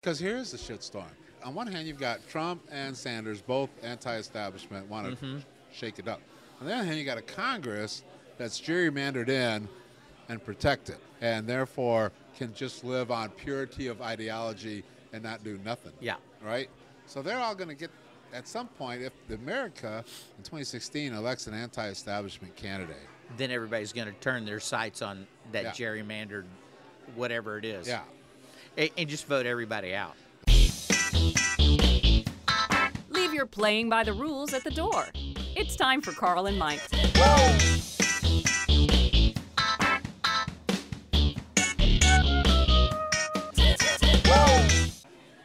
Because here's the shitstorm. On one hand, you've got Trump and Sanders, both anti-establishment, want to shake it up. On the other hand, you got a Congress that's gerrymandered in and protected, and therefore can just live on purity of ideology and not do nothing. Yeah. Right? So they're all going to get, at some point, if America in 2016 elects an anti-establishment candidate, then everybody's going to turn their sights on that gerrymandered whatever it is. Yeah. And just vote everybody out. Leave your playing by the rules at the door. It's time for Carl and Mike. Whoa.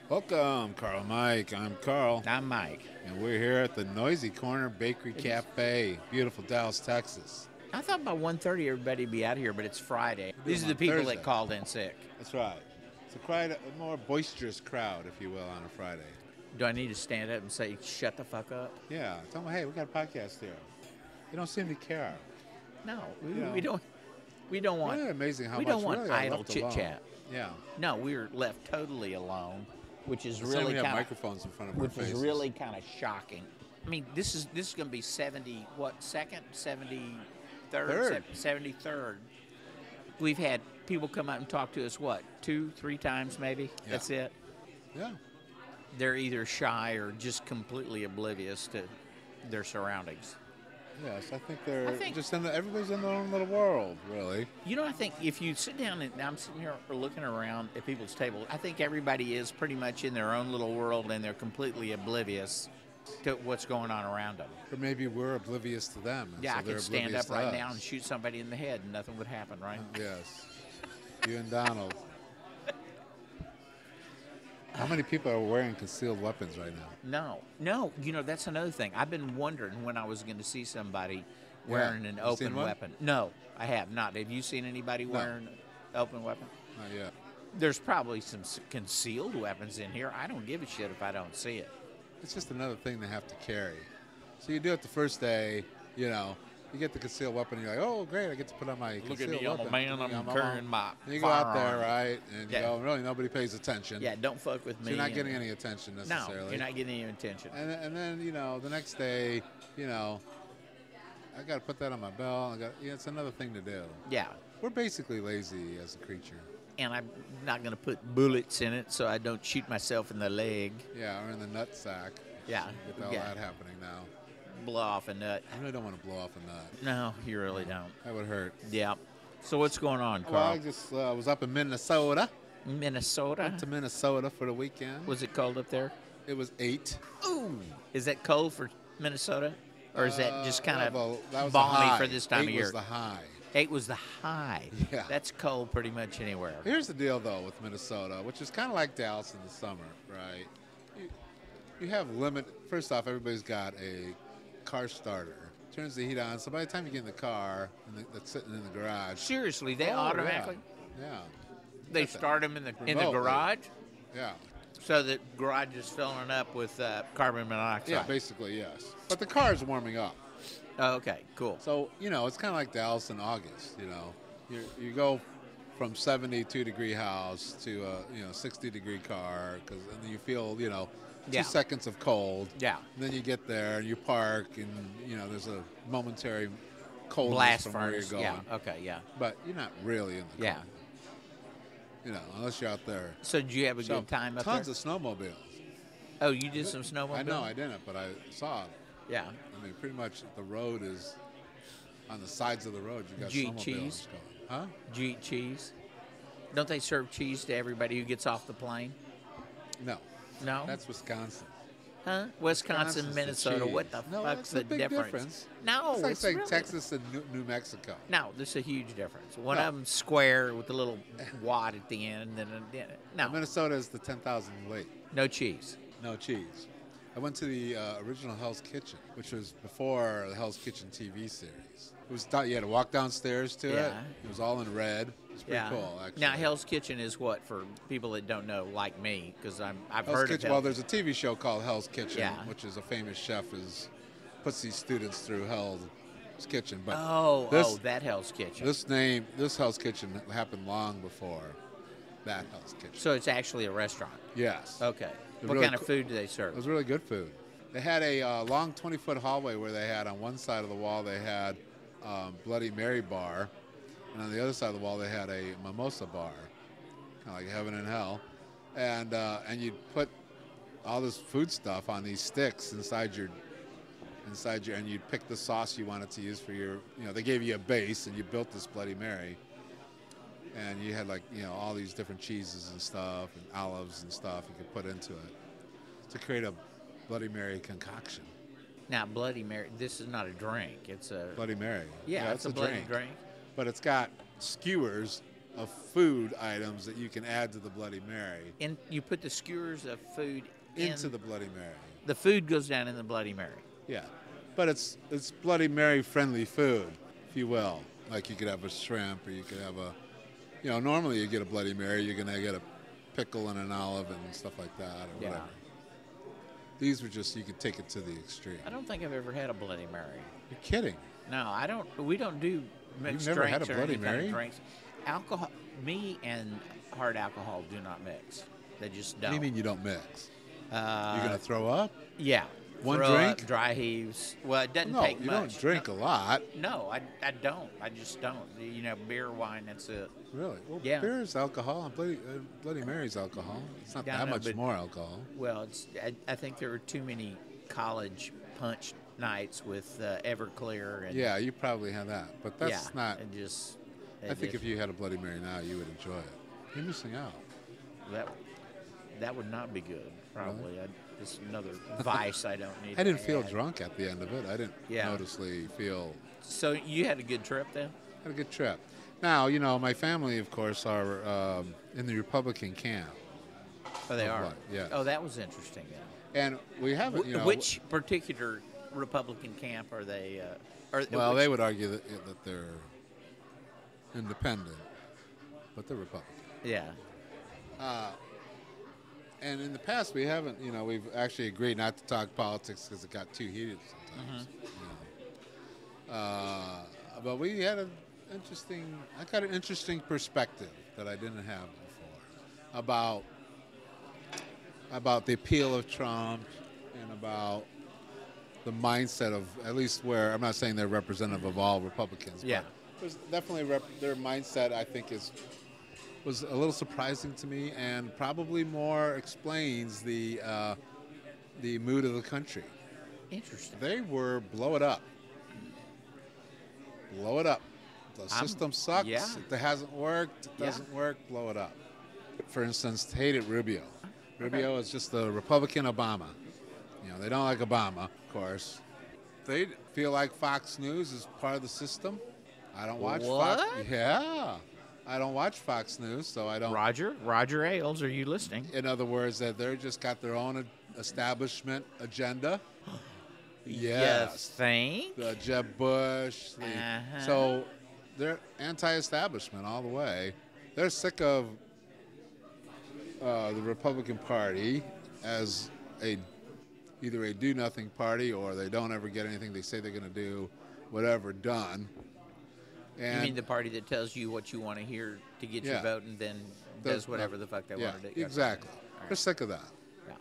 Welcome, Carl Mike. I'm Carl. I'm Mike. And we're here at the Noisy Corner Bakery Cafe, beautiful Dallas, Texas. I thought by 1:30 everybody would be out here, but it's Friday. These are the people that called in sick. That's right. It's a more boisterous crowd, if you will, on a Friday. Do I need to stand up and say, shut the fuck up? Yeah. Tell them, hey, we got a podcast here. You don't seem to care. No. We don't want... Isn't it amazing how much we don't want idle chit-chat. Yeah. No, we're left totally alone. Which is really kind of microphones in front of our faces. Which is really kind of shocking. I mean, this is going to be 73rd. We've had people come up and talk to us two, three times maybe. Yeah. That's it. Yeah. They're either shy or just completely oblivious to their surroundings. Yes, I think just everybody's in their own little world, really. You know, I think if you sit down and I'm sitting here looking around at people's tables, I think everybody is pretty much in their own little world and they're completely oblivious to what's going on around them. Or maybe we're oblivious to them. Yeah, so I could stand up right now and shoot somebody in the head and nothing would happen, right? Yes. You and Donald. How many people are wearing concealed weapons right now? No. You know, that's another thing. I've been wondering when I was going to see somebody wearing an open weapon. No, I have not. Have you seen anybody wearing an open weapon? Not yet. There's probably some concealed weapons in here. I don't give a shit if I don't see it. It's just another thing they have to carry. So you do it the first day, you know. You get the concealed weapon, and you're like, oh, great, I get to put on my concealed weapon. Look at me, I'm a man, I'm carrying my firearm. You go out there, right, and you go, really, nobody pays attention. Yeah, don't fuck with me. So you're not getting any attention, necessarily. No, you're not getting any attention. And then, you know, the next day, you know, I got to put that on my belt. It's another thing to do. Yeah. We're basically lazy as a creature. And I'm not going to put bullets in it so I don't shoot myself in the leg. Yeah, or in the nut sack. Yeah. Get all that happening now. Blow off a nut. I really don't want to blow off a nut. No, you really don't. That would hurt. Yeah. So what's going on, Carl? Well, I just was up in Minnesota. Minnesota? Went to Minnesota for the weekend. Was it cold up there? It was 8. Ooh. Is that cold for Minnesota? Or is that just kind of balmy for this time of year? 8 was the high. 8 was the high. Yeah. That's cold pretty much anywhere. Here's the deal, though, with Minnesota, which is kind of like Dallas in the summer, right? You have limit. First off, everybody's got a car starter, turns the heat on, so by the time you get in the car and that's sitting in the garage. Seriously, they automatically? Yeah. They start them in the garage? Yeah. So the garage is filling up with carbon monoxide? Yeah, basically, yes. But the car is warming up. Oh, okay, cool. So, you know, it's kind of like Dallas in August, you know. You go from 72-degree house to a 60-degree car, and then you feel, you know, 2 seconds of cold. Yeah. And then you get there and you park, and you know there's a momentary coldness blast from where you're going. Yeah. Okay. Yeah. But you're not really in the cold. You know, unless you're out there. So did you have a good time up there? Tons of snowmobiles. Oh, you did some snowmobiles? I know I didn't, but I saw it. Yeah. I mean, pretty much the road is on the sides of the road. You got snowmobiles cheese? Going. Huh? Did you eat cheese? Don't they serve cheese to everybody who gets off the plane? No. No? That's Wisconsin. Huh? Wisconsin, Minnesota. What the fuck's the difference? No, it's like saying Texas and New Mexico. No, there's a huge difference. One of them's square with a little wad at the end. No. Minnesota is the 10,000 lake. No cheese. No cheese. I went to the original Hell's Kitchen, which was before the Hell's Kitchen TV series. It was you had to walk downstairs to it. It was all in red. It's pretty cool, actually. Now, Hell's Kitchen is what, for people that don't know, like me, because I've heard of it. Well, there's a TV show called Hell's Kitchen, which is a famous chef puts these students through Hell's Kitchen. But that Hell's Kitchen. This Hell's Kitchen happened long before that Hell's Kitchen. So it's actually a restaurant? Yes. Okay. What kind of food do they serve? It was really good food. They had a long 20-foot hallway where they had on one side of the wall they had Bloody Mary bar, and on the other side of the wall they had a mimosa bar, kind of like heaven and hell. And you'd put all this food stuff on these sticks inside your, and you'd pick the sauce you wanted to use for your, you know, they gave you a base and you built this Bloody Mary. And you had, like, you know, all these different cheeses and stuff and olives and stuff you could put into it to create a Bloody Mary concoction. Now, Bloody Mary, this is not a drink. It's a... Bloody Mary. Yeah, it's a bloody drink. But it's got skewers of food items that you can add to the Bloody Mary. And you put the skewers of food into the Bloody Mary. The food goes down in the Bloody Mary. Yeah, but it's Bloody Mary-friendly food, if you will. Like, you could have a shrimp, or you could have a... You know, normally you get a Bloody Mary, you're going to get a pickle and an olive and stuff like that, or yeah, whatever. These were just, you could take it to the extreme. I don't think I've ever had a Bloody Mary. You're kidding. No, I don't. We don't do mixed drinks. You've never had a Bloody Mary? Drinks. Alcohol, me and hard alcohol do not mix. They just don't. What do you mean you don't mix? You're going to throw up? Yeah. One drink? Up, dry heaves. Well, it doesn't take much. No, you don't drink a lot. No, I don't. I just don't. You know, beer, wine, that's it. Really? Well, yeah. Beer is alcohol, and Bloody Mary's alcohol. It's not that much more alcohol. Well, it's. I think there were too many college punch nights with Everclear. And, yeah, you probably had that. But that's not. And just, I think if you had a Bloody Mary now, you would enjoy it. You're missing out. That would not be good, probably. Really? It's another vice I don't need. I didn't feel drunk at the end of it. I didn't noticeably feel. So you had a good trip then? I had a good trip. Now, you know, my family, of course, are in the Republican camp. Oh, they are? Yeah. Oh, that was interesting. Yeah. And we haven't, you know. Which particular Republican camp are they? Well, they would argue that they're independent, but they're Republican. Yeah. And in the past, we haven't, you know, we've actually agreed not to talk politics because it got too heated sometimes. You know. But we had I got an interesting perspective that I didn't have before about the appeal of Trump and about the mindset of, at least where, I'm not saying they're representative of all Republicans. Yeah. But there's definitely their mindset, I think, was a little surprising to me, and probably more explains the mood of the country. Interesting. They were blow it up. Blow it up. The system sucks. Yeah. It hasn't worked. It doesn't work. Blow it up. For instance, Tate Rubio. Rubio is just the Republican Obama. You know, they don't like Obama, of course. They feel like Fox News is part of the system. I don't watch Fox. Yeah. I don't watch Fox News, so I don't... Roger Ailes, are you listening? In other words, that they're just got their own establishment agenda. Yes. You think? The Jeb Bush. So they're anti-establishment all the way. They're sick of the Republican Party as either a do-nothing party, or they don't ever get anything they say they're going to do, whatever, done. And you mean the party that tells you what you want to hear to get your vote and then does whatever the fuck they want to do? Exactly. Right. We're sick of that. Yeah.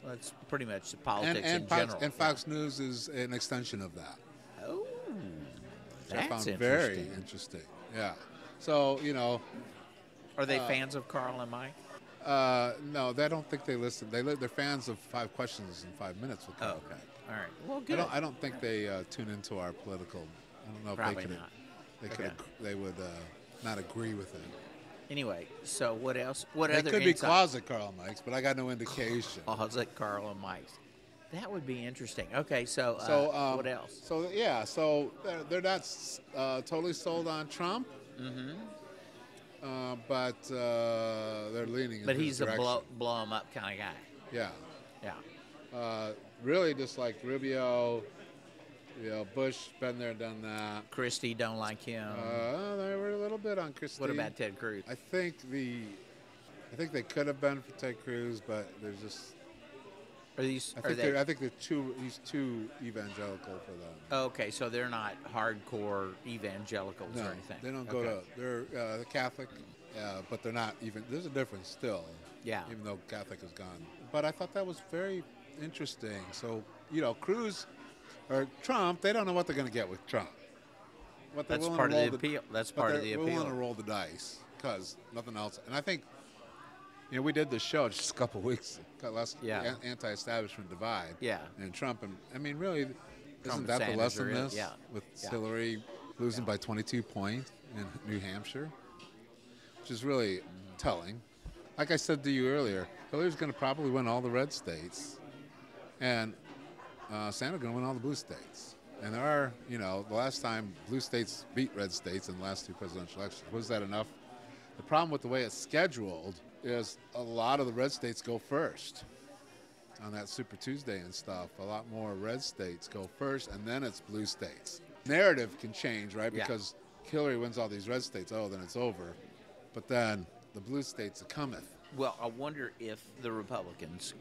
Well, that's pretty much the politics and in general. And Fox News is an extension of that. Oh, that's interesting. Very interesting. Yeah. So, you know. Are they fans of Carl and Mike? No, they don't think they listen. They're fans of 5 Questions in 5 Minutes with Carl. Oh, okay. All right. Well, good. I don't think they tune into our political. I don't know if they can. Probably not. They would not agree with it. Anyway, so what else? What other? It could be closet Carl Mike's, but I got no indication. Closet Carl and Mike's. That would be interesting. Okay, so, what else? So yeah, so they're not totally sold on Trump, but they're leaning in his direction. But he's a blow him up kind of guy. Yeah. Yeah. Really, just like Rubio. Yeah, Bush, been there, done that. Christie, don't like him. They were a little bit on Christie. What about Ted Cruz? I think they could have been for Ted Cruz, but they're just. Are these? I think they're too. He's too evangelical for them. Okay, so they're not hardcore evangelicals or anything. They don't go to. They're Catholic. But they're not even, there's a difference still. Yeah. Even though Catholic is gone. But I thought that was very interesting. So, you know, Cruz or Trump, they don't know what they're going to get with Trump. But that's part of the appeal. That's part of the appeal. We're willing to roll the dice because nothing else. And I think, you know, we did this show just a couple of weeks ago, yeah. Anti-establishment divide. Yeah. And Trump, and I mean, really, isn't that the lesson in this? Yeah. With Hillary losing by 22 points in New Hampshire, which is really telling. Like I said to you earlier, Hillary's going to probably win all the red states, and Sanders going to win all the blue states. And there are, you know, the last time blue states beat red states in the last two presidential elections. Was that enough? The problem with the way it's scheduled is a lot of the red states go first on that Super Tuesday and stuff. A lot more red states go first, and then it's blue states. Narrative can change, right? Because Hillary wins all these red states, oh, then it's over. But then the blue states are cometh. Well, I wonder if the Republicans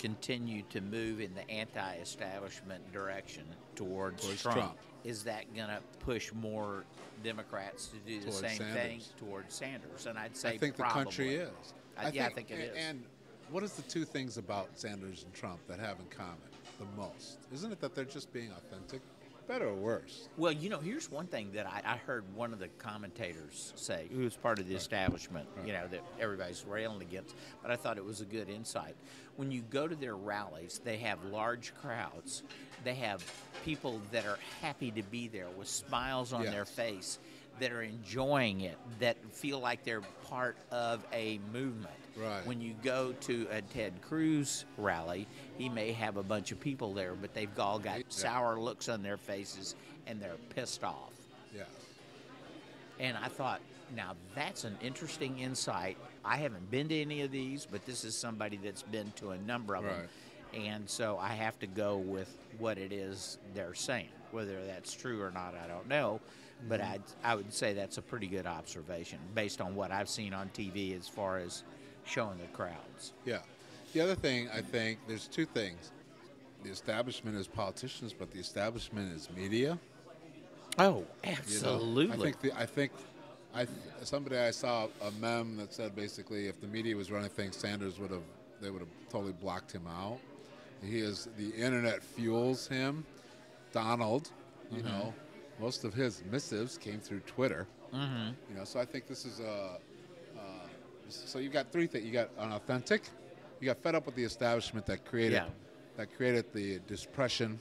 continue to move in the anti-establishment direction towards Trump. Is that going to push more Democrats to do towards the same thing towards Sanders? And I'd say I think probably. The country is. I think it is. And what is the two things about Sanders and Trump that have in common the most? Isn't it that they're just being authentic? Better or worse? Well, you know, here's one thing that I heard one of the commentators say, who was part of the establishment, you know, that everybody's railing against, but I thought it was a good insight. When you go to their rallies, they have large crowds. They have people that are happy to be there with smiles on their face, that are enjoying it, that feel like they're part of a movement. Right. When you go to a Ted Cruz rally, he may have a bunch of people there, but they've all got sour looks on their faces, and they're pissed off. Yeah. And I thought, now that's an interesting insight. I haven't been to any of these, but this is somebody that's been to a number of them. And so I have to go with what it is they're saying. Whether that's true or not, I don't know. But I would say that's a pretty good observation based on what I've seen on TV as far as showing the crowds. Yeah. The other thing, I think, there's two things. The establishment is politicians, but the establishment is media. Oh, absolutely. You know, I think somebody I saw a meme that said basically if the media was running things, Sanders would have, they would have totally blocked him out. He is, the internet fuels him. Donald, you know. Most of his missives came through Twitter, you know. So I think this is a. So you've got three things: you got unauthentic, you got fed up with the establishment that created the depression,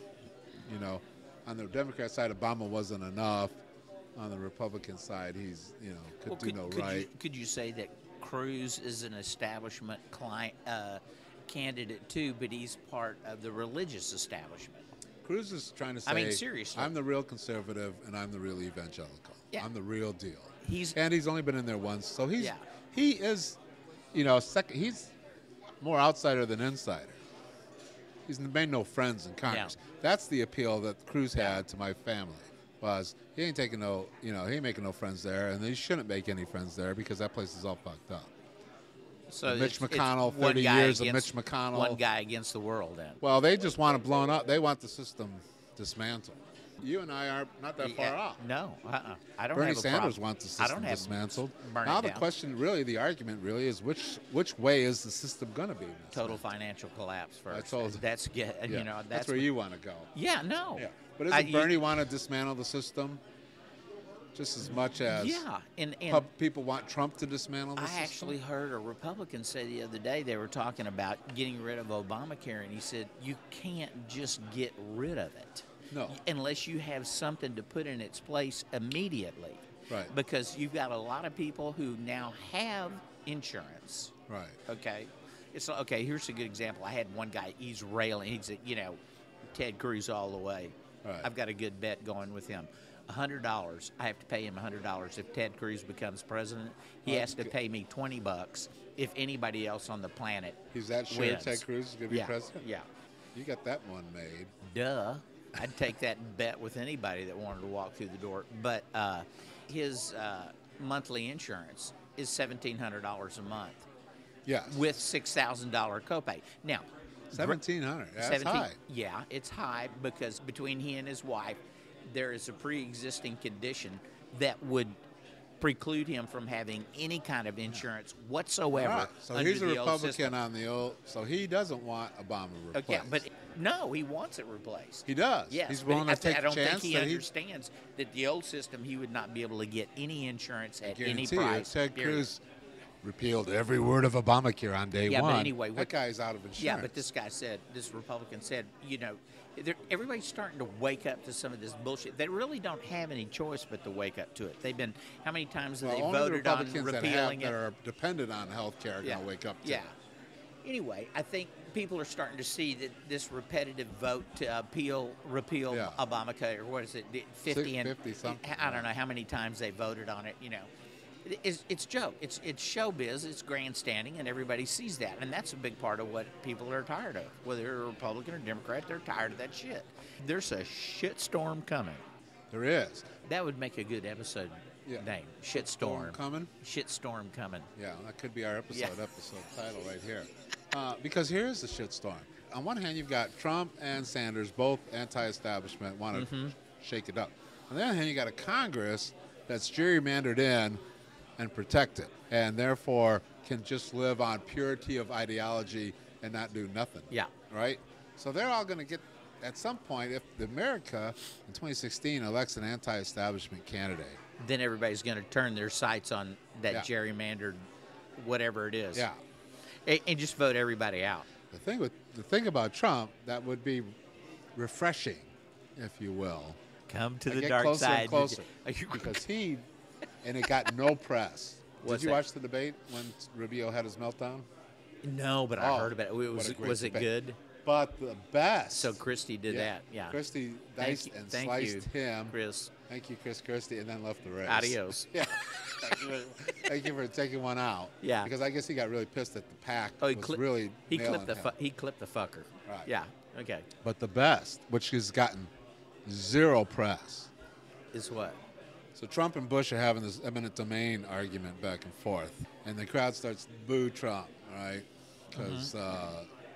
you know. On the Democrat side, Obama wasn't enough. On the Republican side, he's could do no right. Could you say that Cruz is an establishment client candidate too, but he's part of the religious establishment? Cruz is trying to say, I mean, seriously, I'm the real conservative and I'm the real evangelical. Yeah. I'm the real deal. And he's only been in there once, so he's he is, you know, he's more outsider than insider. He's made no friends in Congress. Yeah. That's the appeal that Cruz had to my family was he ain't taking no, you know, he ain't making no friends there, and he shouldn't make any friends there because that place is all fucked up. So Mitch McConnell, 30 years of Mitch McConnell. One guy against the world, then. Well, they just want it blown up. They want the system dismantled. You and I are not that far off. No, I don't have a problem. Bernie Sanders wants the system dismantled. Now the question, really, the argument really is which way is the system going to be? Total financial collapse first. That's where you want to go. Yeah, no. Yeah. But doesn't Bernie want to dismantle the system? Just as much as and people want Trump to dismantle this. I actually heard a Republican say the other day they were talking about getting rid of Obamacare, and he said, you can't just get rid of it unless you have something to put in its place immediately. Right. Because you've got a lot of people who now have insurance. Right. Okay. It's like, okay, here's a good example. I had one guy, he's railing. He's, you know, Ted Cruz all the way. Right. I've got a good bet going with him. $100. I have to pay him $100 if Ted Cruz becomes president. He has to pay me $20 if anybody else on the planet. Is that sure wins. Ted Cruz is going to be president? Yeah. You got that one made. Duh. I'd take that bet with anybody that wanted to walk through the door. But his monthly insurance is $1,700 a month. Yes. With $6,000 copay. Now, $1,700. That's high. Yeah, it's high because between he and his wife, there is a pre-existing condition that would preclude him from having any kind of insurance whatsoever. Right. So under he's a Republican on the old. So he doesn't want Obama replaced. Okay, but no, he wants it replaced. He does. Yes, he's willing to take a chance. I don't think he understands that the old system he would not be able to get any insurance at any price. Ted Cruz repealed every word of Obamacare on day one. Yeah, but anyway, that guy's out of insurance. Yeah, but this guy said, this Republican said, you know, everybody's starting to wake up to some of this bullshit. They really don't have any choice but to wake up to it. They've been, how many times have they voted on repealing it? Only the Republicans that are dependent on health care are going to wake up to it. Anyway, I think people are starting to see that this repetitive vote to repeal Obamacare, or what is it, 50 something. I don't know how many times they voted on it, you know. It's joke. It's showbiz. It's grandstanding, and everybody sees that. And that's a big part of what people are tired of. Whether you're a Republican or Democrat, they're tired of that shit. There's a shitstorm coming. There is. That would make a good episode name. Shitstorm coming. Shitstorm coming. Yeah, that could be our episode title right here. Because here's the shitstorm. On one hand, you've got Trump and Sanders, both anti-establishment, want to shake it up. On the other hand, you got a Congress that's gerrymandered in and protect it, and therefore can just live on purity of ideology and not do nothing. Yeah. Right? So they're all going to get, at some point, if America in 2016 elects an anti-establishment candidate, then everybody's going to turn their sights on that gerrymandered whatever it is. Yeah. And just vote everybody out. The thing about Trump, that would be refreshing, if you will. Come to the dark side. Get closer and closer. Because he... And it got no press. Did you watch the debate when Rubio had his meltdown? No, but I heard about it. Was it good? But the best. So Christie did that. Yeah. Christie diced and sliced him. Chris. Thank you, Chris Christie, and then left the rest. Adios. Yeah. Thank you for taking one out. Yeah. Because I guess he got really pissed at the pack. Oh, he clipped the fucker. Right. Yeah. Okay. But the best, which has gotten zero press, is what? So Trump and Bush are having this eminent domain argument back and forth, and the crowd starts to boo Trump, right? Because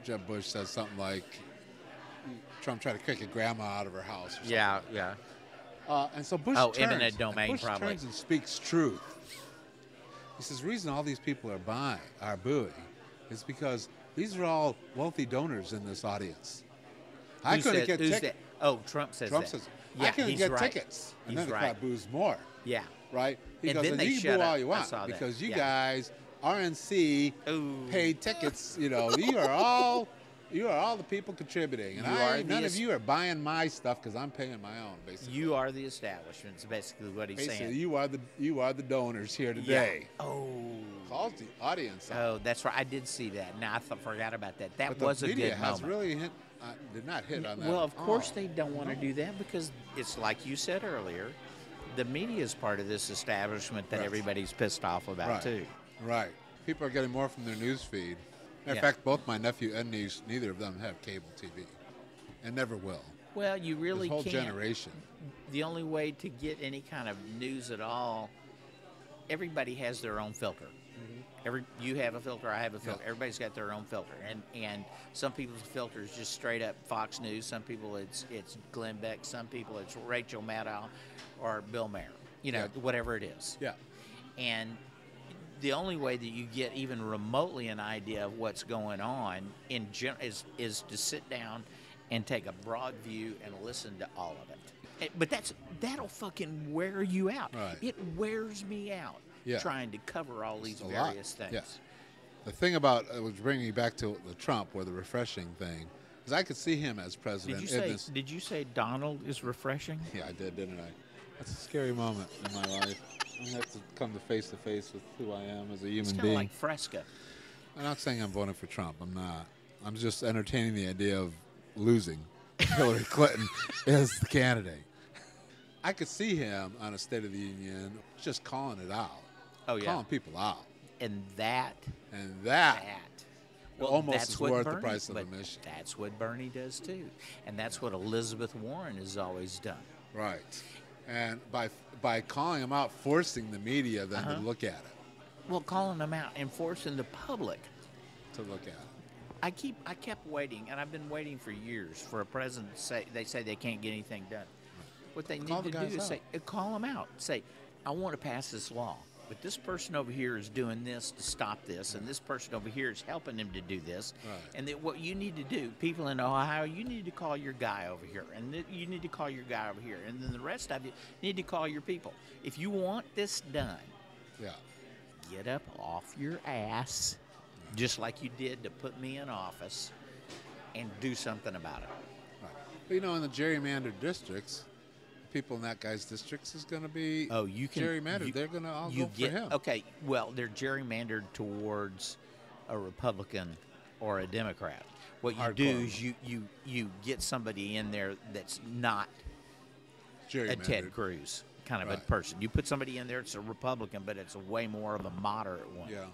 Jeb Bush says something like, Trump tried to kick your grandma out of her house or something. Yeah, yeah. And so Bush turns and speaks truth. He says, the reason all these people are booing is because these are all wealthy donors in this audience. I couldn't get tickets. Oh, Trump says that. Trump says, yeah, I couldn't get tickets. And then the crowd boos more. Yeah. Right? He goes, and you can boo all you want because you guys, RNC, paid tickets. You know, you are all the people contributing. And none of you are buying my stuff because I'm paying my own, basically. You are the establishment, is basically what he's saying. You are the donors here today. Yeah. Oh. Calls the audience out. Oh, that's right. I did see that. Now, I forgot about that. That was a good moment. Has really did not hit on that. Well, of course they don't want to do that because it's like you said earlier, the media is part of this establishment that everybody's pissed off about too. Right. People are getting more from their news feed. In fact, both my nephew and niece, neither of them have cable TV and never will. Well, you really can't. This whole generation. The only way to get any kind of news at all, everybody has their own filter. You have a filter, I have a filter. Yep. Everybody's got their own filter, and some people's filter is just straight up Fox News. Some people it's Glenn Beck. Some people it's Rachel Maddow or Bill Mayer. You know, whatever it is. Yeah. And the only way that you get even remotely an idea of what's going on in general is to sit down and take a broad view and listen to all of it. But that'll fucking wear you out. Right. It wears me out. Yeah. Trying to cover all these various things. Yeah. The thing about was bringing me back to the Trump or the refreshing thing, because I could see him as president. Did you say Donald is refreshing? Yeah, I did, didn't I? That's a scary moment in my life. I have to come to face with who I am as a human being. It's kind of like Fresca. I'm not saying I'm voting for Trump. I'm not. I'm just entertaining the idea of losing Hillary Clinton as the candidate. I could see him on a State of the Union just calling it out. Oh, yeah. Calling people out. And that. Well, almost is worth the price of admission. That's what Bernie does, too. And that's what Elizabeth Warren has always done. Right. And by calling them out, forcing the media then to look at it. Well, calling them out and forcing the public to look at it. I kept waiting, and I've been waiting for years for a president to say they can't get anything done. What they need to do is call them out. Say, I want to pass this law, but this person over here is doing this to stop this, and this person over here is helping him to do this. Right. And that what you need to do, people in Ohio, you need to call your guy over here, and you need to call your guy over here, and then the rest of you need to call your people. If you want this done, yeah, get up off your ass, just like you did to put me in office, and do something about it. Right. But, you know, in the gerrymandered districts, people in that guy's districts is going to be gerrymandered. They're going to all go for him. Okay, well, they're gerrymandered towards a Republican or a Democrat. What you do is you get somebody in there that's not a Ted Cruz kind of a person. You put somebody in there, it's a Republican, but it's a way more of a moderate one. Yeah.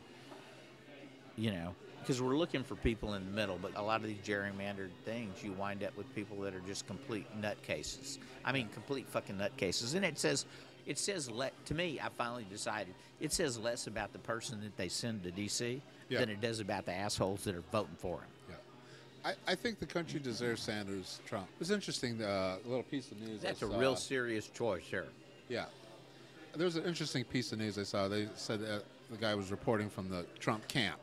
You know, because we're looking for people in the middle, but a lot of these gerrymandered things, you wind up with people that are just complete nutcases. I mean, complete fucking nutcases. And it says to me, I finally decided, it says less about the person that they send to D.C. Yeah. than it does about the assholes that are voting for him. Yeah, I think the country deserves Sanders, Trump. It was interesting, a little piece of news. That's a real serious choice here. Yeah. There's an interesting piece of news I saw. They said that the guy was reporting from the Trump camp.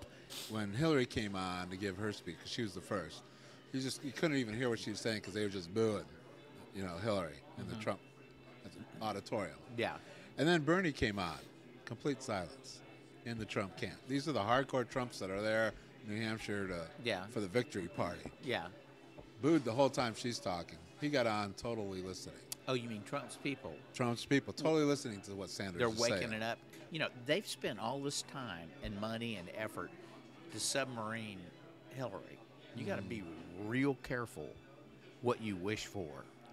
When Hillary came on to give her speech, because she was the first, you couldn't even hear what she was saying because they were just booing, you know, Hillary in the Trump auditorium. Yeah. And then Bernie came on, complete silence in the Trump camp. These are the hardcore Trumps that are there in New Hampshire for the victory party. Yeah. Booed the whole time she's talking. He got on totally listening. Oh, you mean Trump's people? Trump's people, totally listening to what Sanders is saying. They're waking it up. You know, they've spent all this time and money and effort to submarine Hillary. You got to be real careful what you wish for.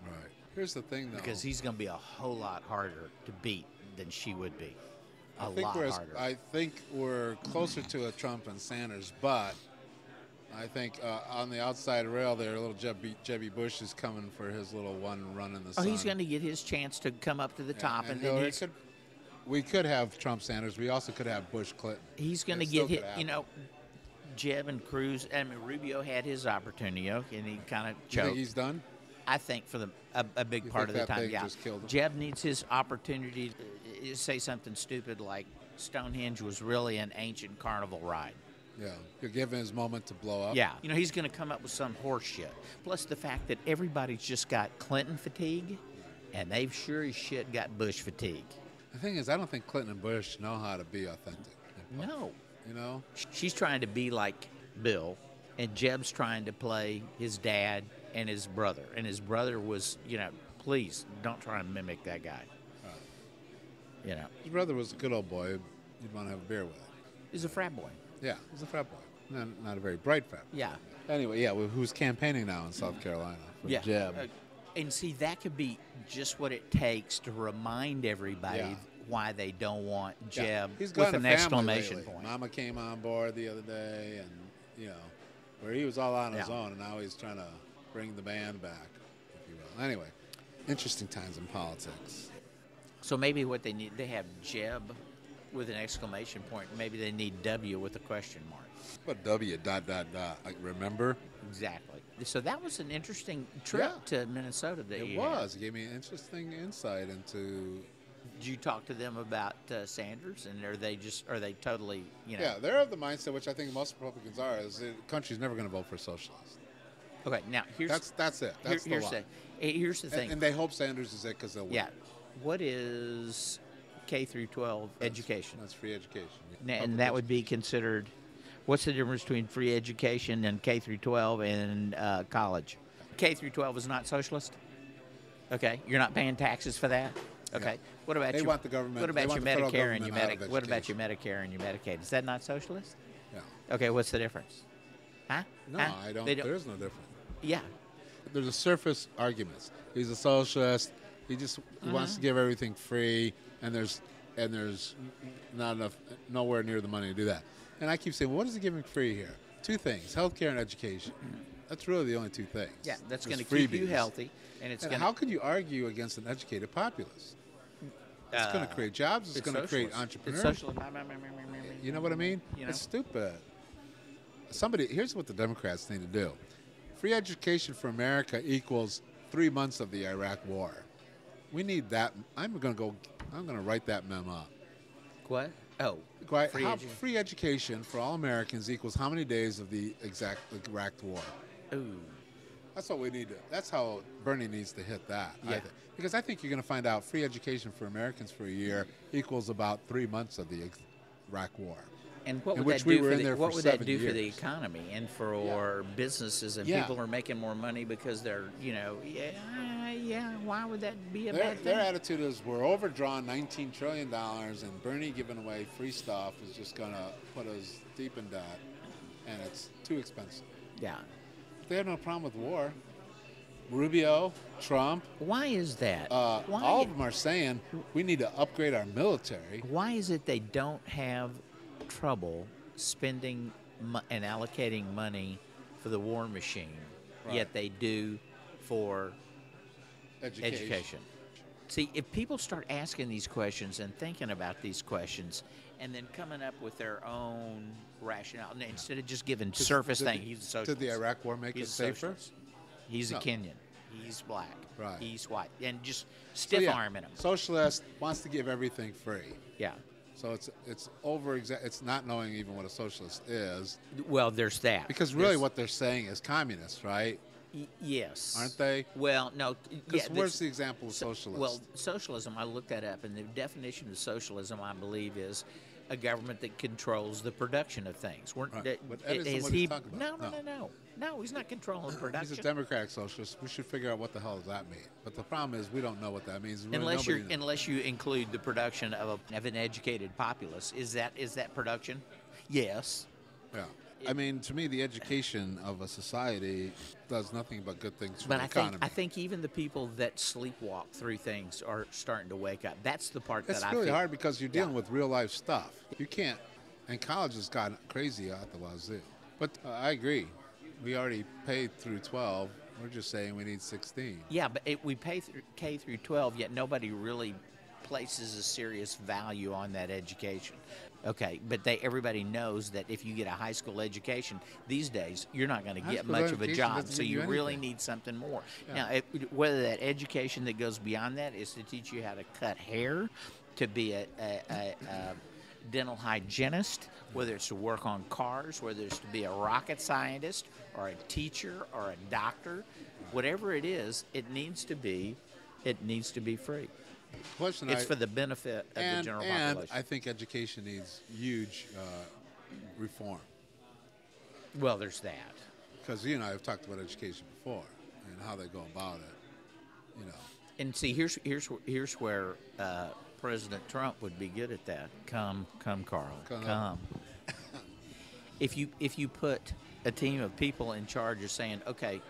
Right. Here's the thing, though. Because he's going to be a whole lot harder to beat than she would be. A lot harder. I think we're closer to a Trump and Sanders, but I think on the outside rail there, little Jeb Bush is coming for his little one run in the sun. Oh, he's going to get his chance to come up to the top. And then Hillary could, we could have Trump Sanders. We also could have Bush Clinton. He's going to get hit, you know. Jeb and Cruz, I mean, Rubio had his opportunity, and he kind of choked. You think he's done? I think for a big part of the time, yeah. Jeb needs his opportunity to say something stupid like Stonehenge was really an ancient carnival ride. Yeah, you're giving his moment to blow up. Yeah, you know, he's going to come up with some horse shit. Plus the fact that everybody's just got Clinton fatigue, and they've sure as shit got Bush fatigue. The thing is, I don't think Clinton and Bush know how to be authentic. No. You know? She's trying to be like Bill, and Jeb's trying to play his dad and his brother. And his brother was, you know, please don't try and mimic that guy. You know, his brother was a good old boy. You'd want to have a beer with him. He's a frat boy. Yeah, he's a frat boy. Not a very bright frat boy. Yeah. Anyway, yeah, who's campaigning now in South Carolina for Jeb. And see, that could be just what it takes to remind everybody why they don't want Jeb with an exclamation point. Mama came on board the other day, and you know, where he was all on his own, and now he's trying to bring the band back, if you will. Anyway, interesting times in politics. So maybe what they need, they have Jeb with an exclamation point. Maybe they need W with a question mark. What W ? Like remember? Exactly. So that was an interesting trip to Minnesota. It gave me an interesting insight into. Did you talk to them about Sanders, and are they totally, you know? Yeah, they're of the mindset, which I think most Republicans are, is the country's never going to vote for socialists. Okay, now that's it. That's here's the thing. And they hope Sanders is it because they'll win. Yeah. What is K through 12 education? That's free education. And that would be considered. What's the difference between free education and K through 12 and college? K through 12 is not socialist. Okay, you're not paying taxes for that. Okay. Yeah. What about want the government? What about your Medicare and your Medicaid? What about your Medicare and your Medicaid? Is that not socialist? Yeah. Okay. What's the difference? Huh? No, I don't. There is no difference. Yeah. There's a surface argument. He's a socialist. He just wants to give everything free, and there's not enough, nowhere near the money to do that. And I keep saying, well, what is he giving free here? Two things: healthcare and education. That's really the only two things. Yeah, that's going to keep you healthy, and it's going. How could you argue against an educated populace? It's going to create jobs. It's going to create entrepreneurs. It's socialist. You know what I mean? You know? It's stupid. Here's what the Democrats need to do: free education for America equals 3 months of the Iraq War. We need that. I'm going to go I'm going to write that memo up. What? Oh, free education for all Americans equals how many days of the exact war? Ooh. That's what we need to, that's how Bernie needs to hit that. Yeah. Because I think you're going to find out free education for Americans for a year equals about 3 months of the Iraq war. And what would that do for the economy and for businesses, and people are making more money because they're, you know, why would that be a bad thing? Their attitude is we're overdrawn $19 trillion and Bernie giving away free stuff is just going to put us deep in debt, and it's too expensive. Yeah. They have no problem with war. Rubio, Trump. Why is that? All of them are saying we need to upgrade our military. Why is it they don't have trouble spending and allocating money for the war machine, yet they do for education? See, if people start asking these questions and thinking about these questions and then coming up with their own rationale, instead of just giving surface thing, he's a socialist. Did the Iraq war make it safer? He's a Kenyan. He's black. Right. He's white. And just stiff-arming him. Socialist wants to give everything free. Yeah. So it's not knowing even what a socialist is. Well, there's that. Because really what they're saying is communists, right? Yes. Aren't they? Well, no. Because where's the example of socialism? Well, socialism, I looked that up, and the definition of socialism, I believe, is a government that controls the production of things. No, he's not controlling production. He's a democratic socialist. We should figure out what the hell does that mean. But the problem is we don't know what that means. Really, unless you include the production of an educated populace. Is that production? Yes. Yeah. I mean, to me, the education of a society does nothing but good things for the economy. I think even the people that sleepwalk through things are starting to wake up. That's the part that I feel. It's really hard because you're dealing with real-life stuff. You can't, and college has gotten crazy out the wazoo. But I agree. We already paid through 12. We're just saying we need 16. Yeah, but we pay through K through 12, yet nobody really places a serious value on that education. Okay, but everybody knows that if you get a high school education these days, you're not going to get much of a job, so you really need something more. Yeah. Now, whether that education that goes beyond that is to teach you how to cut hair, to be a dental hygienist, whether it's to work on cars, whether it's to be a rocket scientist or a teacher or a doctor, whatever it is, it needs to be free. Question, it's for the benefit of the general population. And I think education needs huge reform. Well, there's that. Because, you know, I've talked about education before and how they go about it, you know. And see, here's where President Trump would be good at that. Come, Carl, come. If you put a team of people in charge of saying, okay,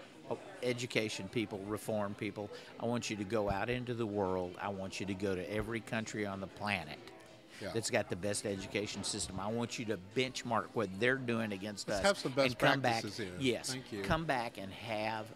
education people, reform people, I want you to go out into the world. I want you to go to every country on the planet that's got the best education system. I want you to benchmark what they're doing against us. Have some best practices here. Yes. Thank you. Come back and have,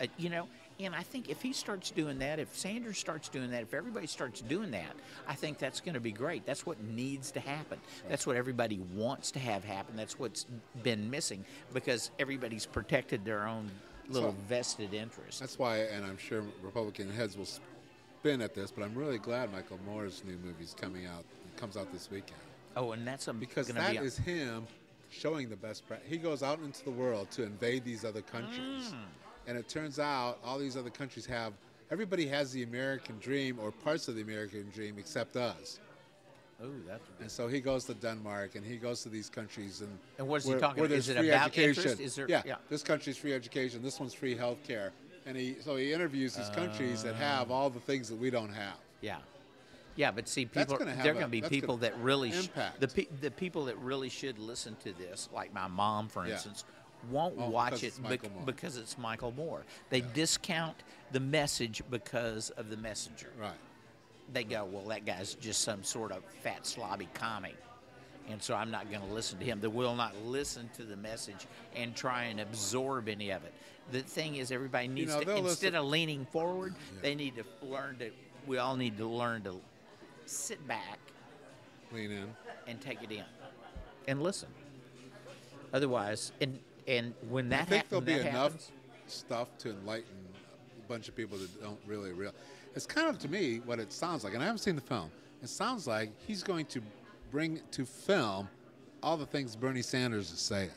and I think if he starts doing that, if Sanders starts doing that, if everybody starts doing that, I think that's going to be great. That's what needs to happen. That's what everybody wants to have happen. That's what's been missing because everybody's protected their own little vested interest. That's why, and I'm sure Republican heads will spin at this, but I'm really glad Michael Moore's new movie's coming out. It comes out this weekend. Oh, and that's because that is him showing the best practice. He goes out into the world to invade these other countries, and it turns out all these other countries everybody has the American dream or parts of the American dream except us. Oh, that's right. And so he goes to Denmark, and he goes to these countries, and what is he talking about? Is it about education? This country's free education. This one's free health care. And so he interviews these countries that have all the things that we don't have. Yeah, yeah. But see, the people that really should listen to this, like my mom, for instance, won't watch it because it's Michael Moore. They discount the message because of the messenger. Right. They go, well, that guy's just some sort of fat, slobby comic, and so I'm not going to listen to him. They will not listen to the message and try and absorb any of it. The thing is, everybody needs to, instead of leaning forward, they need to learn to, we all need to learn to sit back, lean in, and take it in, and listen. Otherwise, and when that happens, I think there'll be enough stuff to enlighten a bunch of people that don't really realize. It's kind of, to me, what it sounds like, and I haven't seen the film, it sounds like he's going to bring to film all the things Bernie Sanders is saying.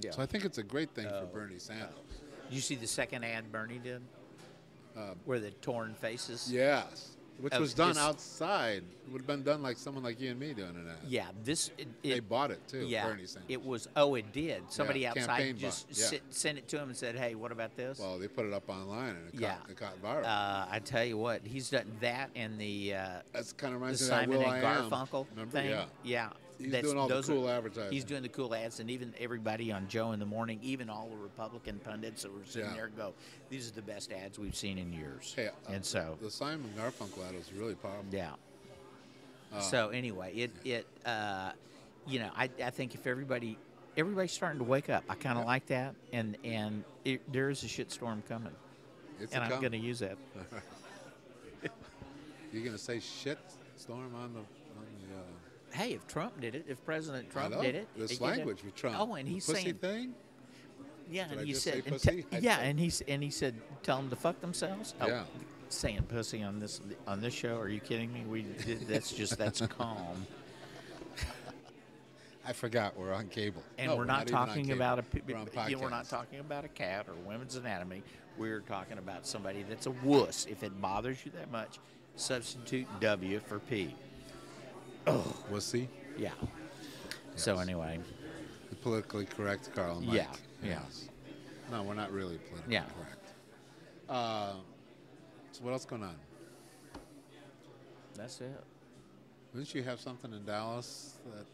Yeah. So I think it's a great thing for Bernie Sanders. You see the second ad Bernie did? Where the torn faces? Yes. Which was done outside. It would have been done like someone like you and me doing an ad. Yeah. They bought it, too, yeah, Bernie Sanders. It was, oh, it did. Somebody outside just sent it to him and said, hey, what about this? Well, they put it up online and it, caught viral. I tell you what, he's done that and the, that's kind of reminds the Simon and Garfunkel thing. Yeah. Yeah. He's doing all the cool advertising. He's doing the cool ads, and even everybody on Joe in the Morning, even all the Republican pundits that were sitting there go, these are the best ads we've seen in years. Hey, and so the Simon Garfunkel ad was really powerful. Yeah. So anyway, you know, I think if everybody's starting to wake up, I kind of like that, and there is a shitstorm coming, and I'm going to use that. You're going to say shitstorm on the. Hey, if Trump did it, if President Trump did it, this language with Trump. Oh, and he's saying pussy thing. Yeah, and he said, and he said, tell them to fuck themselves. Oh, yeah, saying pussy on this show. Are you kidding me? We that's calm. I forgot we're on cable, and no, we're not talking about we're not talking about a cat or women's anatomy. We're talking about somebody that's a wuss. If it bothers you that much, substitute W for P. Oh, we'll see. Yeah. Yes. So anyway, the politically correct Carl and Mike. Yeah. Yes. Yeah. No, we're not really politically correct. So what else going on? That's it. Didn't you have something in Dallas that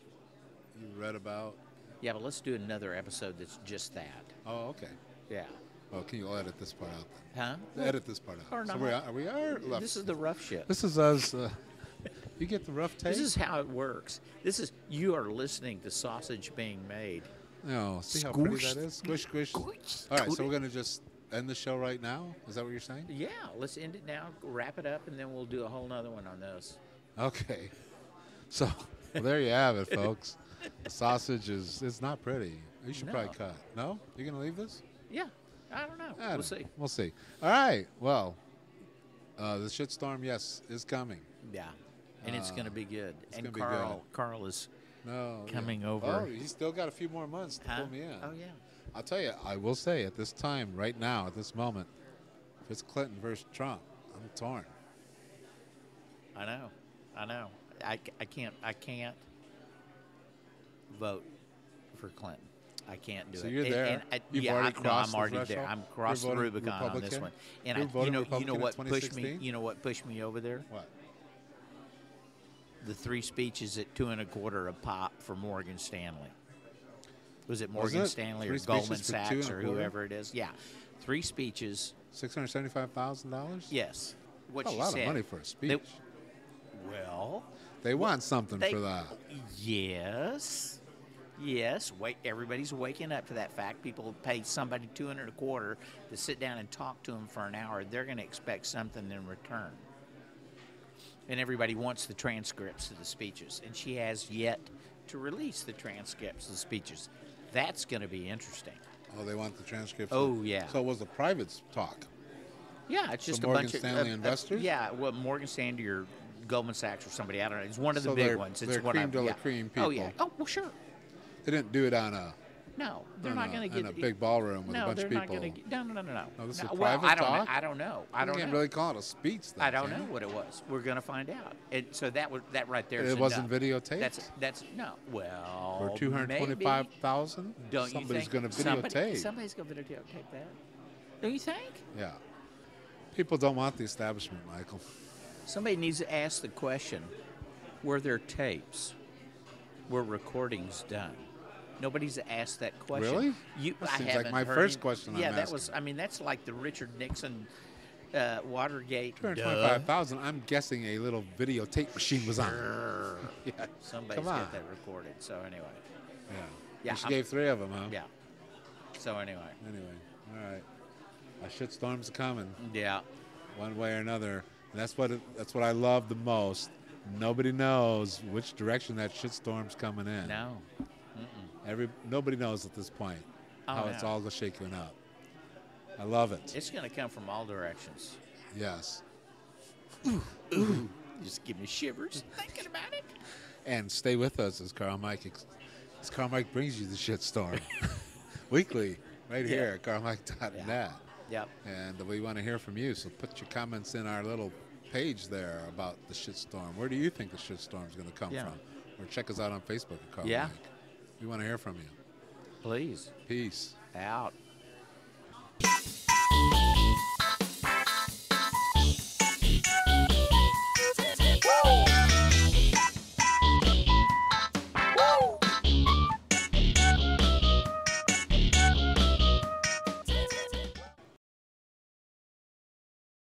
you read about? Yeah, but let's do another episode that's just that. Oh, okay. Yeah. Well, can you edit this part out then? Huh? Edit this part out. Or not. So we are this is the rough shit. This is us. You get the rough taste. This is how it works. This is you are listening to sausage being made. Oh, see how pretty that is? Squish, squish. All right, so we're going to just end the show right now? Is that what you're saying? Yeah, let's end it now, wrap it up, and then we'll do a whole nother one on this. Okay. So well, there you have it, folks. The sausage is not pretty. You should probably cut. No? You're going to leave this? Yeah. I don't know. We'll see. We'll see. All right. Well, the shitstorm, yes, is coming. Yeah. And it's going to be good. And Carl is coming over. Oh, he's still got a few more months to pull me in. Oh, yeah. I'll tell you, I will say at this time, right now, at this moment, if it's Clinton versus Trump, I'm torn. I know. I know. I can't vote for Clinton. I can't do it. So you're there. And I'm already there. I'm crossing the Rubicon on this one. And you know what pushed me? You know what pushed me over there? What? The three speeches at $2.25 a pop for Morgan Stanley. Was it Morgan Stanley or Goldman Sachs or whoever it is? Yeah, three speeches. $675,000. Yes, that's a lot of money for a speech. They want something for that. Yes, yes. Everybody's waking up to that fact. People pay somebody $2.25 to sit down and talk to them for an hour. They're going to expect something in return. And everybody wants the transcripts of the speeches. And she has yet to release the transcripts of the speeches. That's going to be interesting. Oh, they want the transcripts? Oh, yeah. So it was a private talk? Yeah, it's just a bunch of... Morgan Stanley investors? Yeah, well, Morgan Stanley or Goldman Sachs or somebody, I don't know. It's one of the big ones. It's what I'm... They're cream people. Oh, yeah. Oh, well, sure. They didn't do it on a... No, they're not going to get... In a big ballroom with a bunch of people. No, this is a private talk? I don't know. I don't know. You can't really call it a speech, though. I don't know what it was. We're going to find out. So that right there is enough. It wasn't videotaped? That's no. Well, for $225,000? Somebody's going to videotape. Somebody's going to videotape that. Don't you think? Yeah. People don't want the establishment, Michael. Somebody needs to ask the question, were there tapes? Were recordings done? Nobody's asked that question. Really? That seems like my first question. Yeah, that was. I mean, that's like the Richard Nixon, Watergate. 225,000. I'm guessing a little videotape machine was on. Yeah. Somebody's got that recorded. So anyway. Yeah. Yeah. She gave three of them, huh? Yeah. So anyway. All right. A shitstorm's coming. Yeah. One way or another. And that's what I love the most. Nobody knows which direction that shitstorm's coming in. No. Nobody knows at this point how it's all shaking up. I love it. It's going to come from all directions. Yes. Ooh, ooh, just give me shivers thinking about it. And stay with us as Carl Mike brings you the shit storm weekly right here at carlmike.net. Yeah. Yep. And we want to hear from you, so put your comments in our little page there about the shitstorm. Where do you think the shitstorm is going to come from? Or check us out on Facebook at Carl Mike. We want to hear from you. Please. Peace. Out.